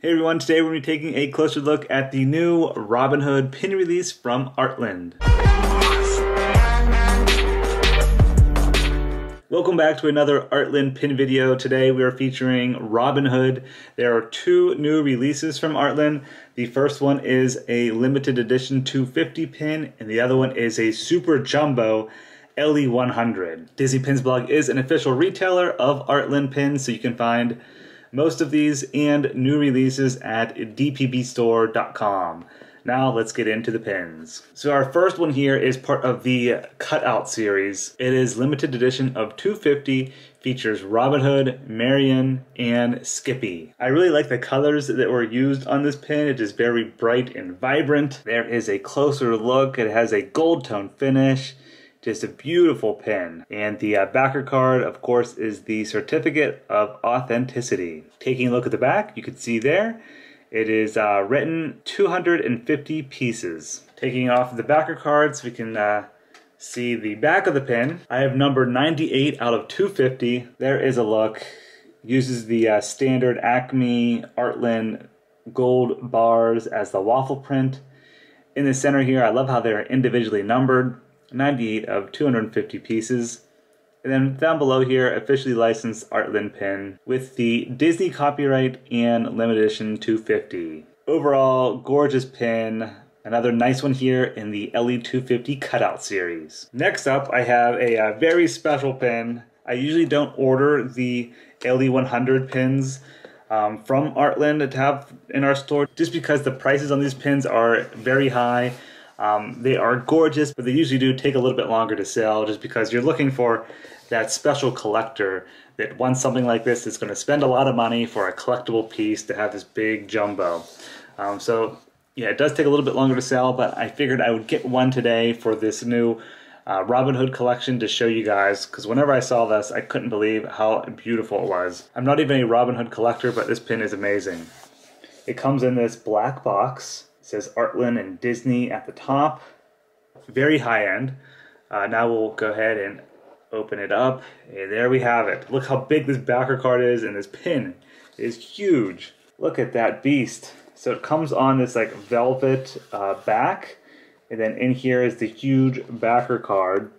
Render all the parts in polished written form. Hey everyone, today we're going to be taking a closer look at the new Robin Hood pin release from Artland. Welcome back to another Artland pin video. Today we are featuring Robin Hood. There are two new releases from Artland. The first one is a limited edition 250 pin and the other one is a super jumbo LE100. Disney Pins Blog is an official retailer of Artland pins, so you can find most of these and new releases at dpbstore.com. Now let's get into the pins. So our first one here is part of the Cutout series. It is limited edition of 250, features Robin Hood, Marion, and Skippy. I really like the colors that were used on this pin. It is very bright and vibrant. There is a closer look. It has a gold tone finish. Just a beautiful pin. And the backer card, of course, is the Certificate of Authenticity. Taking a look at the back, you can see there, it is written 250 pieces. Taking off the backer card so we can see the back of the pin. I have number 98 out of 250. There is a look. Uses the standard Acme Artland gold bars as the waffle print. In the center here, I love how they're individually numbered. 98 of 250 pieces. And then down below here, officially licensed Artland pin with the Disney copyright and limited edition 250. Overall, gorgeous pin. Another nice one here in the LE250 Cutout series. Next up, I have a very special pin. I usually don't order the LE100 pins from Artland to have in our store just because the prices on these pins are very high. They are gorgeous, but they usually do take a little bit longer to sell just because you're looking for that special collector that wants something like this that's going to spend a lot of money for a collectible piece to have this big jumbo. So yeah, it does take a little bit longer to sell, but I figured I would get one today for this new Robin Hood collection to show you guys, because whenever I saw this, I couldn't believe how beautiful it was. I'm not even a Robin Hood collector, but this pin is amazing. It comes in this black box. It says Artland and Disney at the top. Very high end. Now we'll go ahead and open it up. And there we have it. Look how big this backer card is, and this pin is huge. Look at that beast. So it comes on this like velvet back. And then in here is the huge backer card.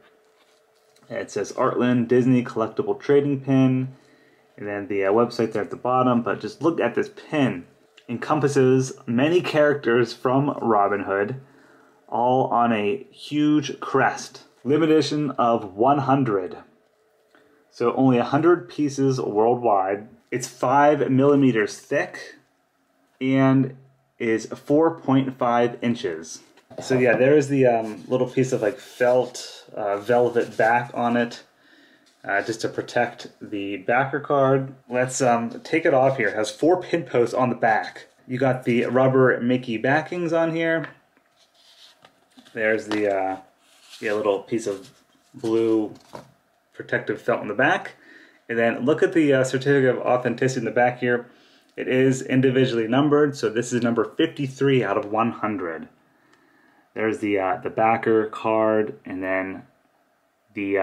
And it says Artland Disney collectible trading pin. And then the website there at the bottom. But just look at this pin. Encompasses many characters from Robin Hood, all on a huge crest. Limited edition of 100. So only 100 pieces worldwide. It's 5 millimeters thick and is 4.5 inches. So yeah, there is the little piece of like velvet back on it. Just to protect the backer card. Let's take it off here. It has 4 pin posts on the back. You got the rubber Mickey backings on here. There's the little piece of blue protective felt on the back. And then look at the Certificate of Authenticity in the back here. It is individually numbered, so this is number 53 out of 100. There's the backer card, and then the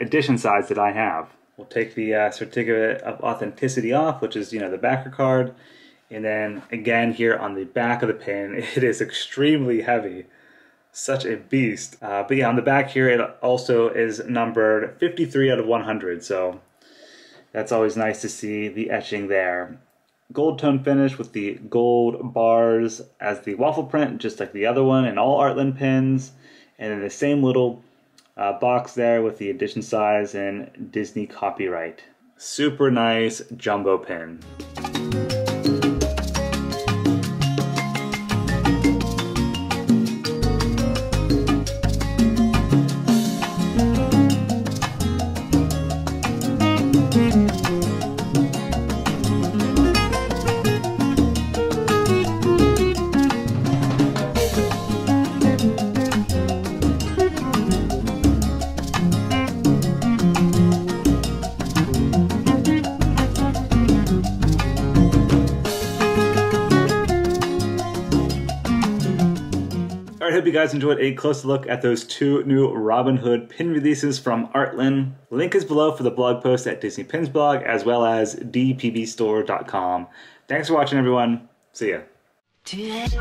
edition size that I have. We'll take the Certificate of Authenticity off, which is, you know, the backer card. And then again here on the back of the pin, it is extremely heavy. Such a beast. But yeah, on the back here, it also is numbered 53 out of 100. So that's always nice to see the etching there. Gold tone finish with the gold bars as the waffle print, just like the other one, and all Artland pins. And then the same little box there with the edition size and Disney copyright. Super nice jumbo pin. I hope you guys enjoyed a close look at those two new Robin Hood pin releases from Artland. Link is below for the blog post at Disney Pins Blog as well as dpbstore.com. Thanks for watching, everyone. See ya.